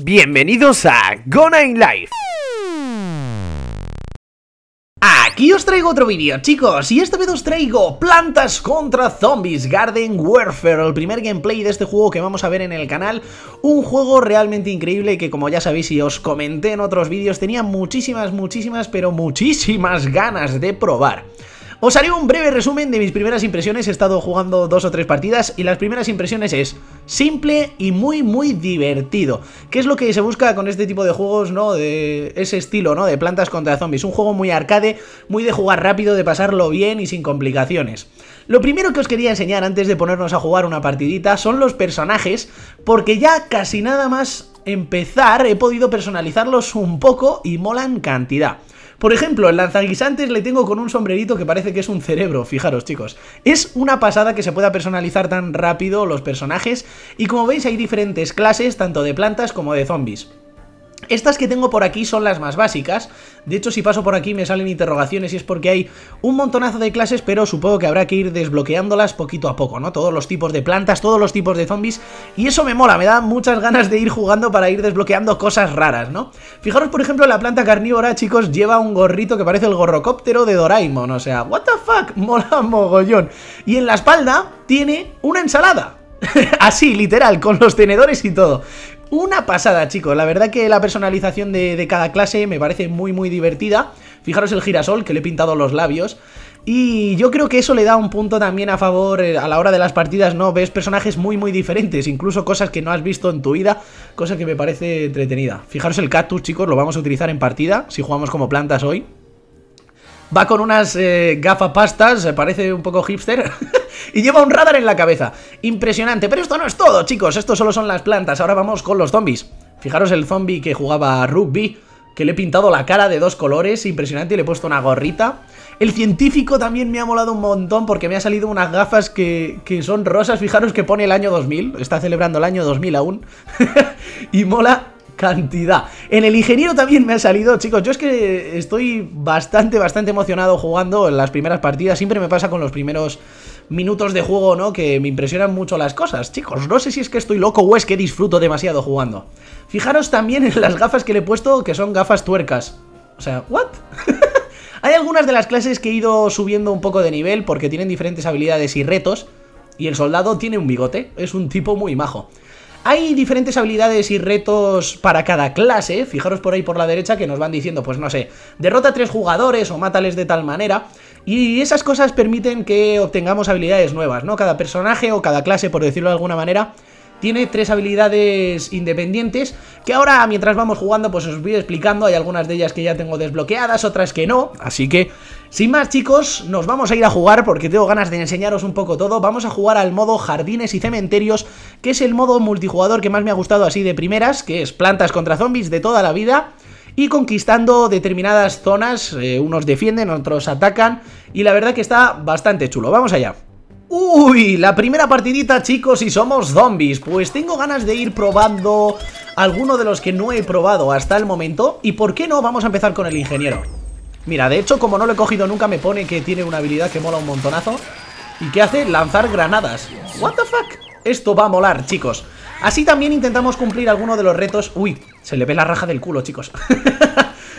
Bienvenidos a Gonna in Life. Aquí os traigo otro vídeo, chicos, y esta vez os traigo Plantas contra Zombies Garden Warfare, el primer gameplay de este juego que vamos a ver en el canal. Un juego realmente increíble que, como ya sabéis y os comenté en otros vídeos, tenía muchísimas ganas de probar. Os haré un breve resumen de mis primeras impresiones. He estado jugando 2 o 3 partidas y las primeras impresiones es simple y muy divertido, que es lo que se busca con este tipo de juegos, ¿no? De ese estilo, ¿no? De Plantas contra Zombies, un juego muy arcade, muy de jugar rápido, de pasarlo bien y sin complicaciones. Lo primero que os quería enseñar antes de ponernos a jugar una partidita son los personajes, porque ya casi nada más empezar he podido personalizarlos un poco y molan cantidad. Por ejemplo, el lanzaguisantes le tengo con un sombrerito que parece que es un cerebro, fijaros chicos. Es una pasada que se pueda personalizar tan rápido los personajes y, como veis, hay diferentes clases, tanto de plantas como de zombies. Estas que tengo por aquí son las más básicas. De hecho, si paso por aquí me salen interrogaciones y es porque hay un montonazo de clases, pero supongo que habrá que ir desbloqueándolas poquito a poco, ¿no? Todos los tipos de plantas, todos los tipos de zombies, y eso me mola, me da muchas ganas de ir jugando para ir desbloqueando cosas raras, ¿no? Fijaros, por ejemplo, la planta carnívora, chicos, lleva un gorrito que parece el gorrocóptero de Doraemon, o sea, what the fuck, mola mogollón. Y en la espalda tiene una ensalada, así, literal, con los tenedores y todo. Una pasada, chicos, la verdad que la personalización de cada clase me parece muy divertida. Fijaros el girasol, que le he pintado los labios, y yo creo que eso le da un punto también a favor a la hora de las partidas, ¿no? Ves personajes muy diferentes, incluso cosas que no has visto en tu vida, cosa que me parece entretenida. Fijaros el cactus, chicos, lo vamos a utilizar en partida, si jugamos como plantas hoy. Va con unas gafapastas, parece un poco hipster, y lleva un radar en la cabeza. Impresionante, pero esto no es todo, chicos, esto solo son las plantas, ahora vamos con los zombies. Fijaros el zombie que jugaba rugby, que le he pintado la cara de 2 colores, impresionante, y le he puesto una gorrita. El científico también me ha molado un montón porque me ha salido unas gafas que son rosas, fijaros que pone el año 2000, está celebrando el año 2000 aún, y mola cantidad. En el ingeniero también me ha salido, chicos, yo es que estoy bastante emocionado jugando en las primeras partidas. Siempre me pasa con los primeros minutos de juego, ¿no? Que me impresionan mucho las cosas, chicos. No sé si es que estoy loco o es que disfruto demasiado jugando. Fijaros también en las gafas que le he puesto, que son gafas tuercas. O sea, ¿what? Hay algunas de las clases que he ido subiendo un poco de nivel porque tienen diferentes habilidades y retos. Y el soldado tiene un bigote, es un tipo muy majo. Hay diferentes habilidades y retos para cada clase. Fijaros por ahí por la derecha que nos van diciendo, pues no sé, derrota a 3 jugadores o mátales de tal manera. Y esas cosas permiten que obtengamos habilidades nuevas, ¿no? Cada personaje o cada clase, por decirlo de alguna manera, tiene 3 habilidades independientes que ahora, mientras vamos jugando, pues os voy explicando. Hay algunas de ellas que ya tengo desbloqueadas, otras que no. Así que, sin más, chicos, nos vamos a ir a jugar porque tengo ganas de enseñaros un poco todo. Vamos a jugar al modo Jardines y Cementerios, que es el modo multijugador que más me ha gustado así de primeras, que es Plantas contra Zombies de toda la vida. Y conquistando determinadas zonas, unos defienden, otros atacan, y la verdad que está bastante chulo. Vamos allá. Uy, la primera partidita, chicos, y somos zombies. Pues tengo ganas de ir probando alguno de los que no he probado hasta el momento. ¿Y por qué no? Vamos a empezar con el ingeniero. Mira, de hecho, como no lo he cogido nunca, me pone que tiene una habilidad que mola un montonazo. ¿Y qué hace? Lanzar granadas. ¿What the fuck? Esto va a molar, chicos. Así también intentamos cumplir alguno de los retos. Uy, se le ve la raja del culo, chicos.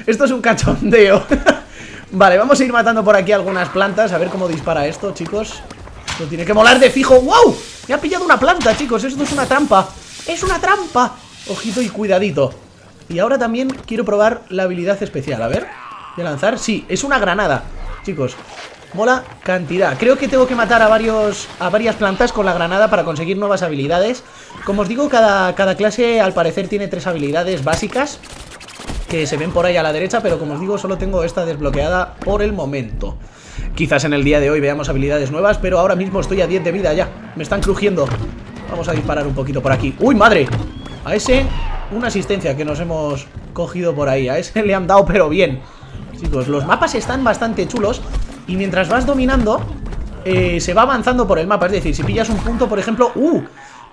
Esto es un cachondeo. Vale, vamos a ir matando por aquí algunas plantas. A ver cómo dispara esto, chicos. Esto tiene que molar de fijo. ¡Wow! Me ha pillado una planta, chicos. Esto es una trampa. ¡Es una trampa! Ojito y cuidadito. Y ahora también quiero probar la habilidad especial. A ver. ¿De lanzar? Sí, es una granada. Chicos, mola cantidad. Creo que tengo que matar a varias plantas con la granada para conseguir nuevas habilidades. Como os digo, cada clase al parecer tiene 3 habilidades básicas que se ven por ahí a la derecha, pero como os digo, solo tengo esta desbloqueada por el momento. Quizás en el día de hoy veamos habilidades nuevas, pero ahora mismo estoy a 10 de vida ya. Me están crujiendo. Vamos a disparar un poquito por aquí. ¡Uy, madre! A ese, una asistencia que nos hemos cogido por ahí. A ese le han dado, pero bien. Chicos, los mapas están bastante chulos. Y mientras vas dominando, se va avanzando por el mapa. Es decir, si pillas un punto, por ejemplo...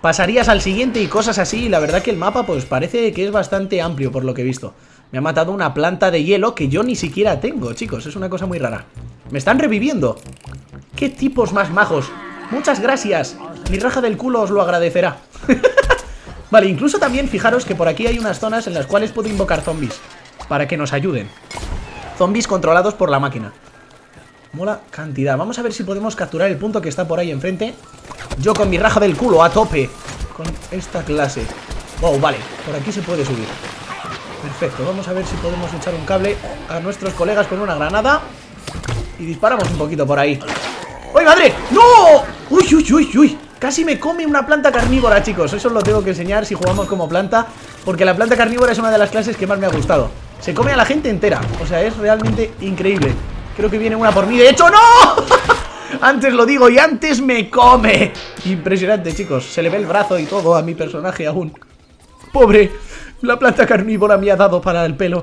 pasarías al siguiente y cosas así. La verdad que el mapa, pues parece que es bastante amplio por lo que he visto. Me ha matado una planta de hielo que yo ni siquiera tengo, chicos. Es una cosa muy rara. Me están reviviendo. ¡Qué tipos más majos! ¡Muchas gracias! Mi raja del culo os lo agradecerá. Vale, incluso también fijaros que por aquí hay unas zonas en las cuales puedo invocar zombies para que nos ayuden. Zombies controlados por la máquina. Mola cantidad. Vamos a ver si podemos capturar el punto que está por ahí enfrente. Yo con mi raja del culo a tope con esta clase. Wow, vale, por aquí se puede subir. Perfecto, vamos a ver si podemos echar un cable a nuestros colegas con una granada. Y disparamos un poquito por ahí. ¡Ay, madre! ¡No! ¡Uy, uy, uy, uy! Casi me come una planta carnívora, chicos. Eso os lo tengo que enseñar si jugamos como planta, porque la planta carnívora es una de las clases que más me ha gustado. Se come a la gente entera. O sea, es realmente increíble. Creo que viene una por mí. ¡De hecho, no! Antes lo digo y antes me come. Impresionante, chicos. Se le ve el brazo y todo a mi personaje aún. ¡Pobre! La planta carnívora me ha dado para el pelo.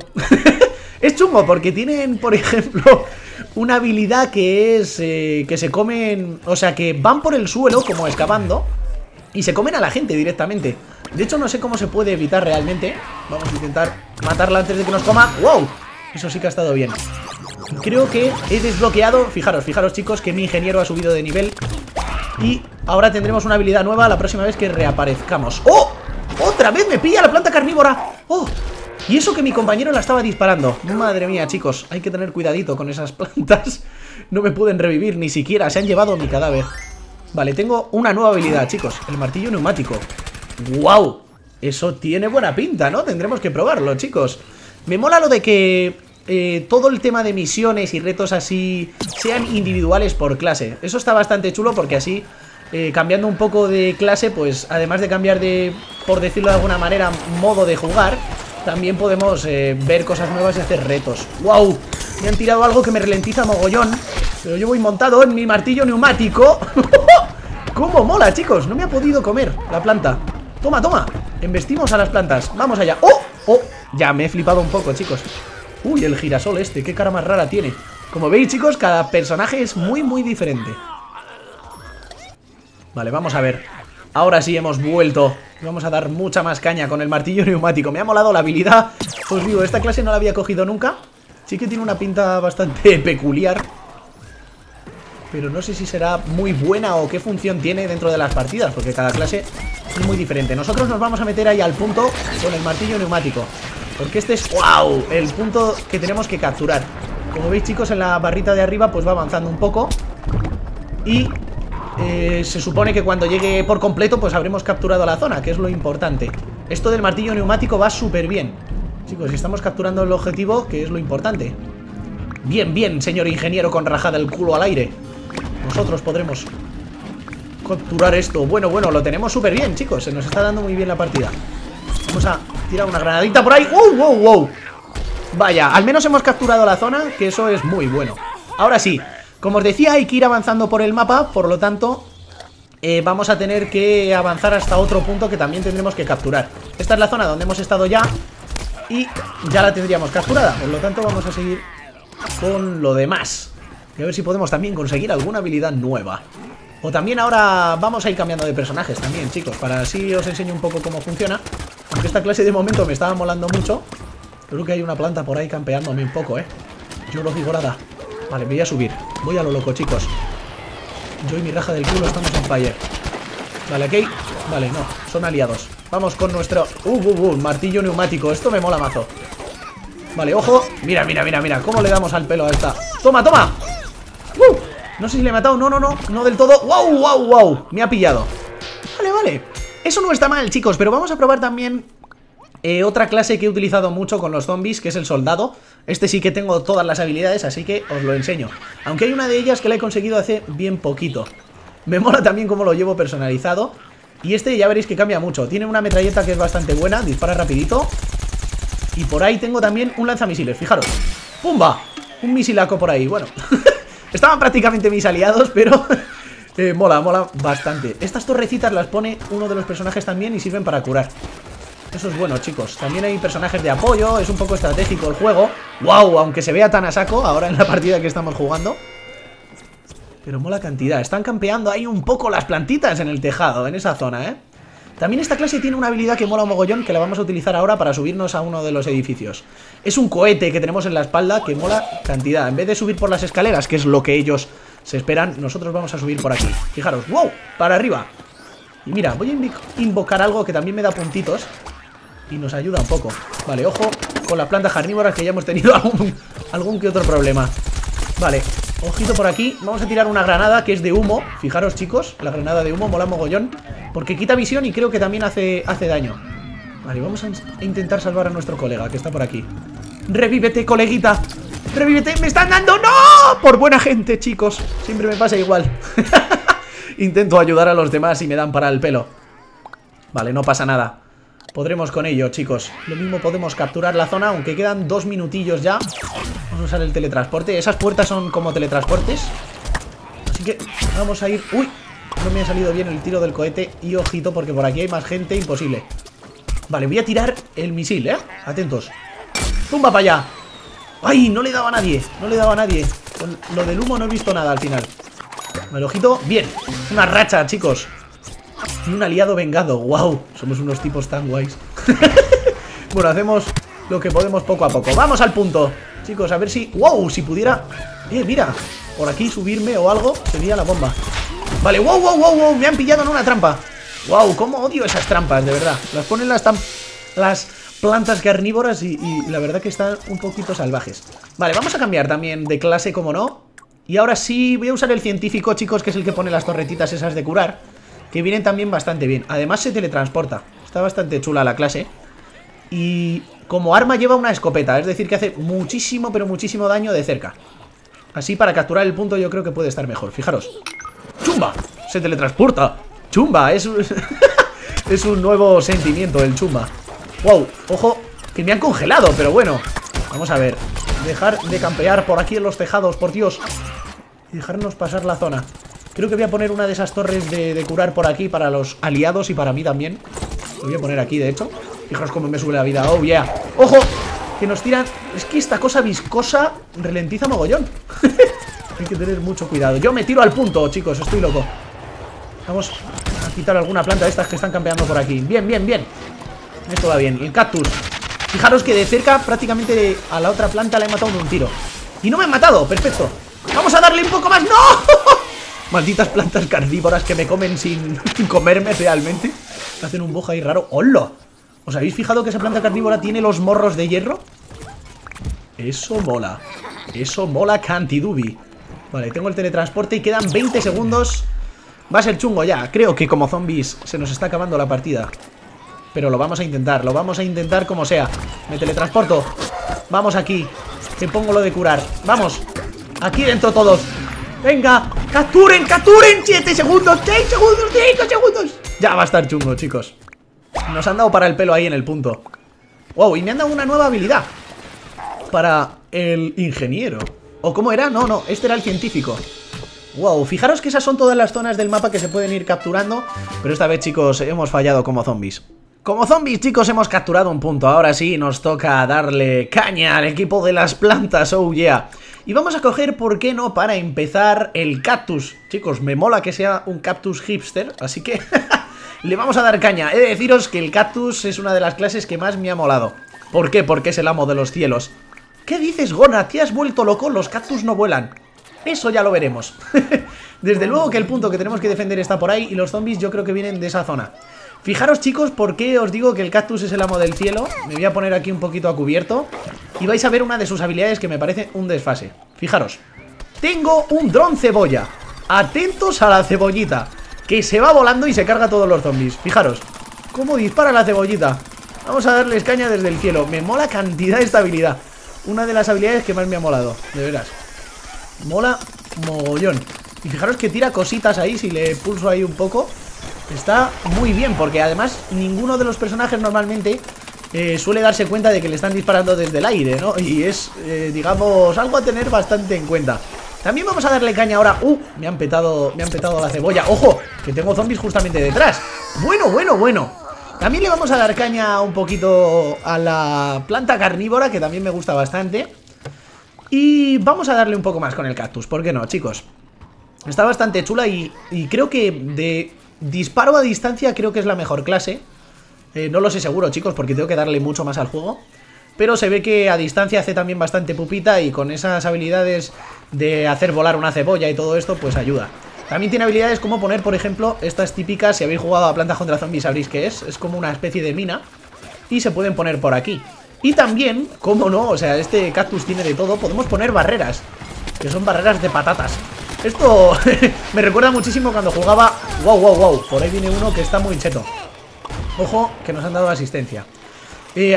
Es chungo porque tienen, por ejemplo, una habilidad que es que se comen... O sea, que van por el suelo como excavando y se comen a la gente directamente. De hecho, no sé cómo se puede evitar realmente. Vamos a intentar matarla antes de que nos coma. ¡Wow! Eso sí que ha estado bien. Creo que he desbloqueado... Fijaros, chicos, que mi ingeniero ha subido de nivel. Y ahora tendremos una habilidad nueva la próxima vez que reaparezcamos. ¡Oh! ¡Otra vez me pilla la planta carnívora! ¡Oh! Y eso que mi compañero la estaba disparando. Madre mía, chicos, hay que tener cuidadito con esas plantas. No me pueden revivir ni siquiera, se han llevado mi cadáver. Vale, tengo una nueva habilidad, chicos. El martillo neumático. ¡Wow! Eso tiene buena pinta, ¿no? Tendremos que probarlo, chicos. Me mola lo de que todo el tema de misiones y retos así sean individuales por clase. Eso está bastante chulo porque así... cambiando un poco de clase, pues además de cambiar de, por decirlo de alguna manera, modo de jugar, también podemos ver cosas nuevas y hacer retos. ¡Wow! Me han tirado algo que me ralentiza mogollón, pero yo voy montado en mi martillo neumático. ¡Cómo mola, chicos! No me ha podido comer la planta. ¡Toma, toma! Embestimos a las plantas. ¡Vamos allá! ¡Oh! ¡Oh! Ya me he flipado un poco, chicos. ¡Uy, el girasol este! ¡Qué cara más rara tiene! Como veis, chicos, cada personaje es muy, muy diferente. Vale, vamos a ver. Ahora sí hemos vuelto. Vamos a dar mucha más caña con el martillo neumático. Me ha molado la habilidad. Os digo, esta clase no la había cogido nunca. Sí que tiene una pinta bastante peculiar, pero no sé si será muy buena o qué función tiene dentro de las partidas, porque cada clase es muy diferente. Nosotros nos vamos a meter ahí al punto con el martillo neumático, porque este es, wow, el punto que tenemos que capturar. Como veis, chicos, en la barrita de arriba pues va avanzando un poco y... se supone que cuando llegue por completo pues habremos capturado la zona, que es lo importante. Esto del martillo neumático va súper bien, chicos, y estamos capturando el objetivo, que es lo importante. Bien, bien, señor ingeniero con rajada el culo al aire. Nosotros podremos capturar esto. Bueno, bueno, lo tenemos súper bien, chicos. Se nos está dando muy bien la partida. Vamos a tirar una granadita por ahí. ¡Wow, wow, wow! Vaya, al menos hemos capturado la zona, que eso es muy bueno. Ahora sí, como os decía, hay que ir avanzando por el mapa, por lo tanto, vamos a tener que avanzar hasta otro punto que también tendremos que capturar. Esta es la zona donde hemos estado ya y ya la tendríamos capturada, por lo tanto vamos a seguir con lo demás. Y a ver si podemos también conseguir alguna habilidad nueva. O también ahora vamos a ir cambiando de personajes también, chicos, para así os enseño un poco cómo funciona. Aunque esta clase de momento me estaba molando mucho. Creo que hay una planta por ahí campeándome un poco, ¿eh? Yo lo digo nada. Vale, me voy a subir. Voy a lo loco, chicos. Yo y mi raja del culo estamos en fire. Vale, aquí. Vale, no. Son aliados. Vamos con nuestro... martillo neumático. Esto me mola mazo. Vale, ojo. Mira, mira, mira, mira. ¿Cómo le damos al pelo a esta? ¡Toma, toma! No sé si le he matado. No, no, no. No del todo. ¡Wow, wow, wow! Me ha pillado. Vale, vale. Eso no está mal, chicos. Pero vamos a probar también... otra clase que he utilizado mucho con los zombies, que es el soldado. Este sí que tengo todas las habilidades, así que os lo enseño. Aunque hay una de ellas que la he conseguido hace bien poquito. Me mola también cómo lo llevo personalizado. Y este ya veréis que cambia mucho. Tiene una metralleta que es bastante buena, dispara rapidito. Y por ahí tengo también un lanzamisiles, fijaros. ¡Pumba! Un misilaco por ahí, bueno. Estaban prácticamente mis aliados, pero... mola, mola bastante. Estas torrecitas las pone uno de los personajes también y sirven para curar. Eso es bueno, chicos. También hay personajes de apoyo. Es un poco estratégico el juego. ¡Wow! Aunque se vea tan a saco ahora en la partida que estamos jugando, pero mola cantidad. Están campeando ahí un poco las plantitas en el tejado, en esa zona, ¿eh? También esta clase tiene una habilidad que mola un mogollón, que la vamos a utilizar ahora para subirnos a uno de los edificios. Es un cohete que tenemos en la espalda que mola cantidad. En vez de subir por las escaleras, que es lo que ellos se esperan, nosotros vamos a subir por aquí. Fijaros. ¡Wow! Para arriba. Y mira, voy a invocar algo que también me da puntitos y nos ayuda un poco. Vale, ojo con las plantas carnívoras, que ya hemos tenido algún que otro problema. Vale, ojito por aquí. Vamos a tirar una granada que es de humo. Fijaros, chicos, la granada de humo mola mogollón, porque quita visión y creo que también hace daño. Vale, vamos a intentar salvar a nuestro colega que está por aquí. ¡Revívete, coleguita! ¡Revívete! ¡Me están dando! ¡No! Por buena gente, chicos, siempre me pasa igual. Intento ayudar a los demás y me dan para el pelo. Vale, no pasa nada. Podremos con ello, chicos. Lo mismo podemos capturar la zona, aunque quedan 2 minutillos ya. Vamos a usar el teletransporte. Esas puertas son como teletransportes, así que vamos a ir... ¡Uy! No me ha salido bien el tiro del cohete. Y ojito, porque por aquí hay más gente. Imposible. Vale, voy a tirar el misil, ¿eh? Atentos. ¡Tumba para allá! ¡Ay! No le he dado a nadie. No le he dado a nadie. Con lo del humo no he visto nada al final. El ojito, bien. Una racha, chicos. Y un aliado vengado. ¡Wow! Somos unos tipos tan guays. Bueno, hacemos lo que podemos poco a poco. ¡Vamos al punto! Chicos, a ver si... ¡Wow! Si pudiera... mira, por aquí subirme o algo sería la bomba. Vale, ¡wow, wow, wow, wow! Me han pillado en una trampa. ¡Wow! ¡Cómo odio esas trampas, de verdad! Las ponen las plantas carnívoras y la verdad que están un poquito salvajes. Vale, vamos a cambiar también de clase, como no. Y ahora sí, voy a usar el científico, chicos, que es el que pone las torretitas esas de curar, que vienen también bastante bien. Además se teletransporta. Está bastante chula la clase. Y como arma lleva una escopeta, es decir, que hace muchísimo, pero muchísimo daño de cerca. Así para capturar el punto yo creo que puede estar mejor. Fijaros. ¡Chumba! Se teletransporta. ¡Chumba! Es un nuevo sentimiento el chumba. ¡Wow! Ojo, que me han congelado, pero bueno. Vamos a ver. Dejar de campear por aquí en los tejados, por Dios. Y dejarnos pasar la zona. Creo que voy a poner una de esas torres de curar por aquí para los aliados y para mí también. Lo voy a poner aquí, de hecho. Fijaos cómo me sube la vida. ¡Oh, yeah! ¡Ojo! Que nos tiran... Es que esta cosa viscosa ralentiza mogollón. Hay que tener mucho cuidado. Yo me tiro al punto, chicos. Estoy loco. Vamos a quitar alguna planta de estas que están campeando por aquí. Bien, bien, bien. Esto va bien. El cactus. Fijaros que de cerca prácticamente a la otra planta la he matado de un tiro. Y no me han matado. Perfecto. ¡Vamos a darle un poco más! ¡No! Malditas plantas carnívoras que me comen sin comerme realmente. Me hacen un bojo ahí raro. ¡Hola! ¿Os habéis fijado que esa planta carnívora tiene los morros de hierro? Eso mola. Eso mola cantidubi. Vale, tengo el teletransporte y quedan 20 segundos. Va a ser chungo ya. Creo que como zombies se nos está acabando la partida. Pero lo vamos a intentar. Lo vamos a intentar como sea. Me teletransporto. Vamos aquí. Te pongo lo de curar. ¡Vamos! Aquí dentro todos. ¡Venga! ¡Capturen! ¡Capturen! 7 segundos, 6 segundos, 5 segundos. Ya va a estar chungo, chicos. Nos han dado para el pelo ahí en el punto. ¡Wow! Y me han dado una nueva habilidad para el ingeniero. ¿O cómo era? No, no, este era el científico. ¡Wow! Fijaros que esas son todas las zonas del mapa que se pueden ir capturando. Pero esta vez, chicos, hemos fallado como zombies. Como zombies, chicos, hemos capturado un punto. Ahora sí, nos toca darle caña al equipo de las plantas. ¡Oh, yeah! Y vamos a coger, ¿por qué no?, para empezar, el cactus. Chicos, me mola que sea un cactus hipster, así que le vamos a dar caña. He de deciros que el cactus es una de las clases que más me ha molado. ¿Por qué? Porque es el amo de los cielos. ¿Qué dices, Gona? ¿Te has vuelto loco? Los cactus no vuelan. Eso ya lo veremos. Desde luego que el punto que tenemos que defender está por ahí y los zombies yo creo que vienen de esa zona. Fijaros, chicos, por qué os digo que el cactus es el amo del cielo. Me voy a poner aquí un poquito a cubierto y vais a ver una de sus habilidades que me parece un desfase. Fijaros. Tengo un dron cebolla. Atentos a la cebollita, que se va volando y se carga a todos los zombies. Fijaros cómo dispara la cebollita. Vamos a darles caña desde el cielo. Me mola cantidad esta habilidad. Una de las habilidades que más me ha molado, de veras. Mola mogollón. Y fijaros que tira cositas ahí. Si le pulso ahí un poco, está muy bien, porque además ninguno de los personajes normalmente suele darse cuenta de que le están disparando desde el aire, ¿no? Y es, digamos, algo a tener bastante en cuenta. También vamos a darle caña ahora. Me han petado la cebolla. ¡Ojo! Que tengo zombies justamente detrás. Bueno, bueno, bueno. También le vamos a dar caña un poquito a la planta carnívora, que también me gusta bastante. Y vamos a darle un poco más con el cactus. ¿Por qué no, chicos? Está bastante chula y creo que de... disparo a distancia creo que es la mejor clase. No lo sé seguro, chicos, porque tengo que darle mucho más al juego. Pero se ve que a distancia hace también bastante pupita y con esas habilidades de hacer volar una cebolla y todo esto, pues ayuda. También tiene habilidades como poner, por ejemplo, estas típicas. Si habéis jugado a Plantas contra Zombies sabréis qué es. Es como una especie de mina y se pueden poner por aquí. Y también, cómo no, o sea, este cactus tiene de todo. Podemos poner barreras, que son barreras de patatas. Esto me recuerda muchísimo cuando jugaba... ¡Wow, wow, wow! Por ahí viene uno que está muy cheto. Ojo, que nos han dado asistencia.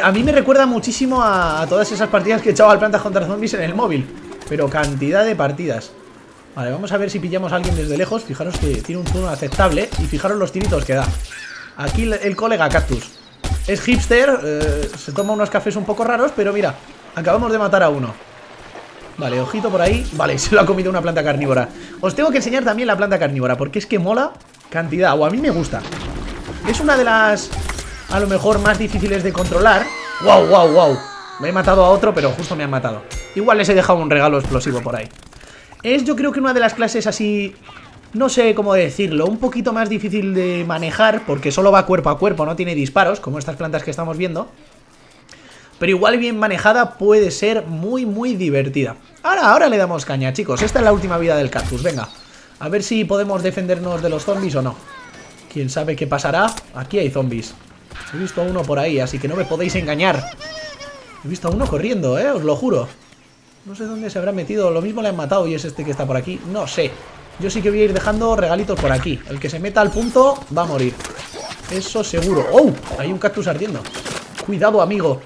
A mí me recuerda muchísimo a todas esas partidas que he echado al Plantas contra Zombies en el móvil. Pero cantidad de partidas. Vale, vamos a ver si pillamos a alguien desde lejos. Fijaros que tiene un zoom aceptable. Y fijaros los tiritos que da. Aquí el colega Cactus es hipster, se toma unos cafés un poco raros. Pero mira, acabamos de matar a uno. Vale, ojito por ahí. Vale, se lo ha comido una planta carnívora. Os tengo que enseñar también la planta carnívora, porque es que mola cantidad, o a mí me gusta. Es una de las, a lo mejor, más difíciles de controlar. ¡Wow, wow, wow! Me he matado a otro, pero justo me han matado. Igual les he dejado un regalo explosivo por ahí. Es, yo creo que una de las clases así, no sé cómo decirlo, un poquito más difícil de manejar, porque solo va cuerpo a cuerpo, no tiene disparos, como estas plantas que estamos viendo. Pero igual bien manejada puede ser muy, muy divertida. Ahora le damos caña, chicos. Esta es la última vida del cactus, venga. A ver si podemos defendernos de los zombies o no. Quién sabe qué pasará. Aquí hay zombies. He visto a uno por ahí, así que no me podéis engañar. He visto a uno corriendo, os lo juro. No sé dónde se habrá metido. Lo mismo le han matado y es este que está por aquí. No sé. Yo sí que voy a ir dejando regalitos por aquí. El que se meta al punto va a morir. Eso seguro. ¡Oh! Hay un cactus ardiendo. Cuidado, amigo.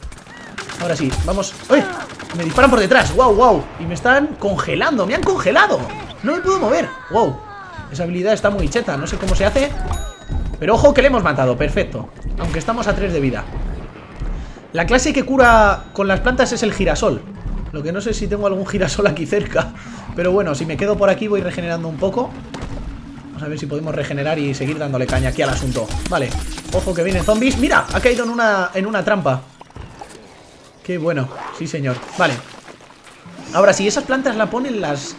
Ahora sí, vamos. ¡Ay! Me disparan por detrás. ¡Wow, wow! Y me están congelando. ¡Me han congelado! No me puedo mover. ¡Wow! Esa habilidad está muy cheta. No sé cómo se hace. Pero ojo que le hemos matado. Perfecto. Aunque estamos a 3 de vida. La clase que cura con las plantas es el girasol. Lo que no sé si tengo algún girasol aquí cerca. Pero bueno, si me quedo por aquí voy regenerando un poco. Vamos a ver si podemos regenerar y seguir dándole caña aquí al asunto. Vale. Ojo que vienen zombies. ¡Mira! Ha caído en una trampa. Qué bueno, sí señor. Vale. Ahora sí, esas plantas las ponen las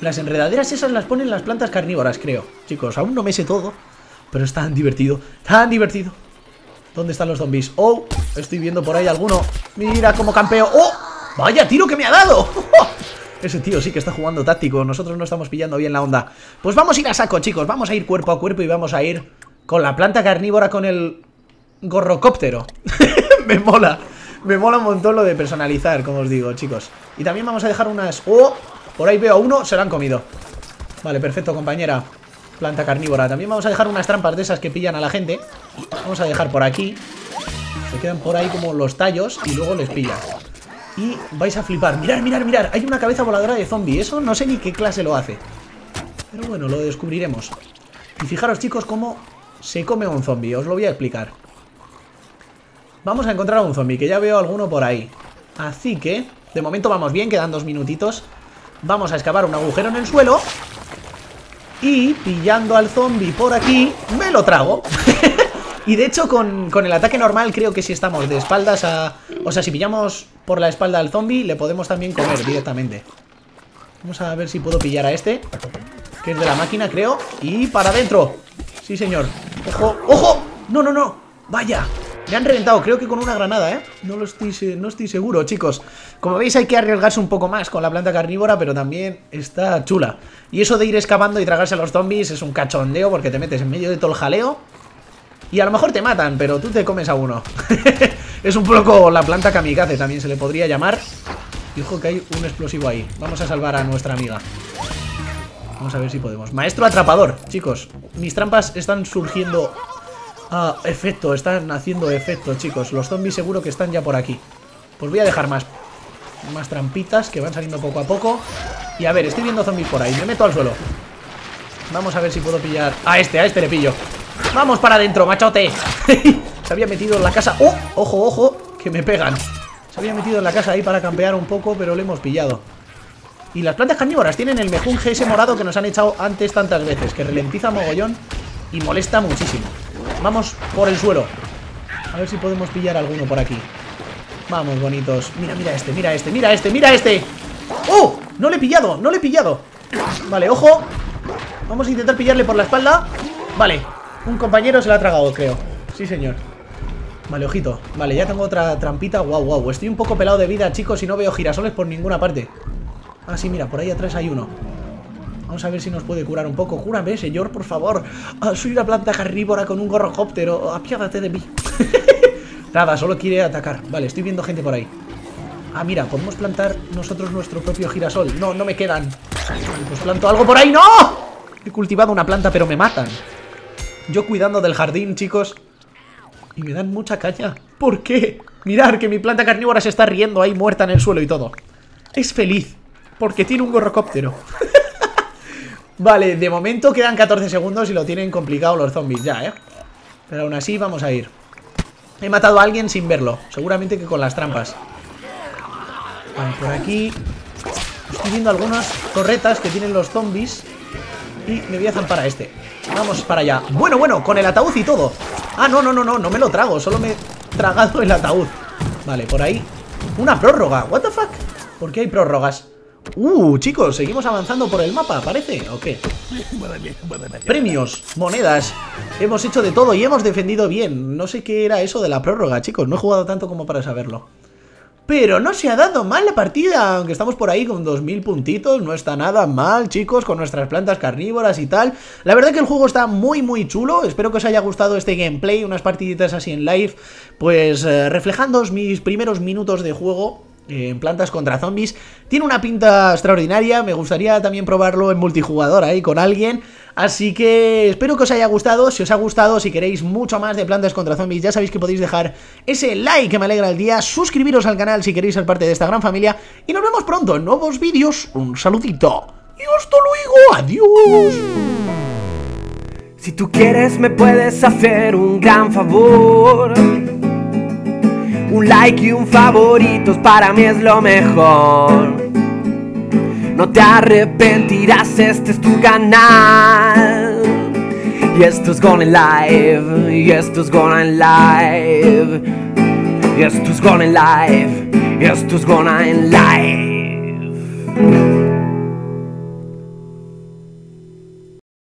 enredaderas, esas las ponen las plantas carnívoras, creo. Chicos, aún no me sé todo, pero es tan divertido, tan divertido. ¿Dónde están los zombies? Oh, estoy viendo por ahí alguno. Mira cómo campeo. Oh, vaya tiro que me ha dado. Ese tío sí que está jugando táctico. Nosotros no estamos pillando bien la onda. Pues vamos a ir a saco, chicos. Vamos a ir cuerpo a cuerpo y vamos a ir con la planta carnívora, con el gorrocóptero. Me mola. Me mola un montón lo de personalizar, como os digo, chicos. Y también vamos a dejar unas... ¡Oh! Por ahí veo a uno, se lo han comido. Vale, perfecto, compañera. Planta carnívora. También vamos a dejar unas trampas de esas que pillan a la gente. Vamos a dejar por aquí. Se quedan por ahí como los tallos y luego les pillan. Y vais a flipar. Mirad, mirad, mirad. Hay una cabeza voladora de zombie. Eso no sé ni qué clase lo hace. Pero bueno, lo descubriremos. Y fijaros, chicos, cómo se come un zombie. Os lo voy a explicar. Vamos a encontrar a un zombie, que ya veo alguno por ahí. Así que, de momento vamos bien, quedan 2 minutitos. Vamos a excavar un agujero en el suelo. Y pillando al zombie por aquí, me lo trago. Y de hecho con el ataque normal creo que si estamos de espaldas a... O sea, si pillamos por la espalda al zombie, le podemos también comer directamente. Vamos a ver si puedo pillar a este, que es de la máquina, creo. Y para adentro. Sí, señor. Ojo, ojo. No, no, no. Vaya. Me han reventado, creo que con una granada, ¿eh? No estoy seguro, chicos. Como veis hay que arriesgarse un poco más con la planta carnívora, pero también está chula. Y eso de ir excavando y tragarse a los zombies es un cachondeo, porque te metes en medio de todo el jaleo y a lo mejor te matan, pero tú te comes a uno. Es un poco la planta kamikaze, también se le podría llamar. Y ojo que hay un explosivo ahí. Vamos a salvar a nuestra amiga. Vamos a ver si podemos. Maestro atrapador, chicos. Mis trampas están surgiendo... Ah, efecto, están haciendo efecto, chicos. Los zombies seguro que están ya por aquí. Pues voy a dejar más trampitas que van saliendo poco a poco. Y a ver, estoy viendo zombies por ahí. Me meto al suelo. Vamos a ver si puedo pillar... A este le pillo. ¡Vamos para adentro, machote! Se había metido en la casa... ¡Oh! ¡Ojo, ojo! Que me pegan. Se había metido en la casa ahí para campear un poco, pero le hemos pillado. Y las plantas carnívoras tienen el mejunje ese morado que nos han echado antes tantas veces, que ralentiza mogollón y molesta muchísimo. Vamos por el suelo. A ver si podemos pillar alguno por aquí. Vamos, bonitos. Mira, mira este, mira este, mira este, mira este. ¡Oh! No le he pillado, no le he pillado. Vale, ojo. Vamos a intentar pillarle por la espalda. Vale, un compañero se la ha tragado, creo. Sí, señor. Vale, ojito. Vale, ya tengo otra trampita. Guau, guau, estoy un poco pelado de vida, chicos. Y no veo girasoles por ninguna parte. Ah, sí, mira, por ahí atrás hay uno. Vamos a ver si nos puede curar un poco. Cúrame, señor, por favor. Soy una planta carnívora con un gorrojóptero. Apiádate de mí. Nada, solo quiere atacar. Vale, estoy viendo gente por ahí. Ah, mira, podemos plantar nosotros nuestro propio girasol. No, no me quedan. Pues planto algo por ahí. ¡No! He cultivado una planta, pero me matan. Yo cuidando del jardín, chicos. Y me dan mucha caña. ¿Por qué? Mirad que mi planta carnívora se está riendo ahí muerta en el suelo y todo. Es feliz. Porque tiene un gorrocóptero. Vale, de momento quedan 14 segundos y lo tienen complicado los zombies ya, ¿eh? Pero aún así vamos a ir. He matado a alguien sin verlo. Seguramente que con las trampas. Vale, por aquí. Estoy viendo algunas torretas que tienen los zombies. Y me voy a zampar a este. Vamos para allá. Bueno, bueno, con el ataúd y todo. Ah, no, no, no, no, no me lo trago. Solo me he tragado el ataúd. Vale, por ahí. Una prórroga. What the fuck? ¿Por qué hay prórrogas? Chicos, seguimos avanzando por el mapa, parece, ¿o qué? Premios, monedas. Hemos hecho de todo y hemos defendido bien. No sé qué era eso de la prórroga, chicos. No he jugado tanto como para saberlo. Pero no se ha dado mal la partida. Aunque estamos por ahí con 2000 puntitos. No está nada mal, chicos, con nuestras plantas carnívoras y tal. La verdad que el juego está muy, muy chulo. Espero que os haya gustado este gameplay. Unas partiditas así en live. Pues reflejándoos mis primeros minutos de juego en plantas contra zombies. Tiene una pinta extraordinaria. Me gustaría también probarlo en multijugador ahí con alguien. Así que espero que os haya gustado. Si os ha gustado, si queréis mucho más de plantas contra zombies, ya sabéis que podéis dejar ese like que me alegra el día. Suscribiros al canal si queréis ser parte de esta gran familia. Y nos vemos pronto en nuevos vídeos. Un saludito y hasta luego. Adiós. Si tú quieres me puedes hacer un gran favor. Un like y un favoritos para mí es lo mejor. No te arrepentirás, este es tu canal. Y esto es Gone Live, y esto es Gone Live, y esto es Gone Live, y esto es Gone Live.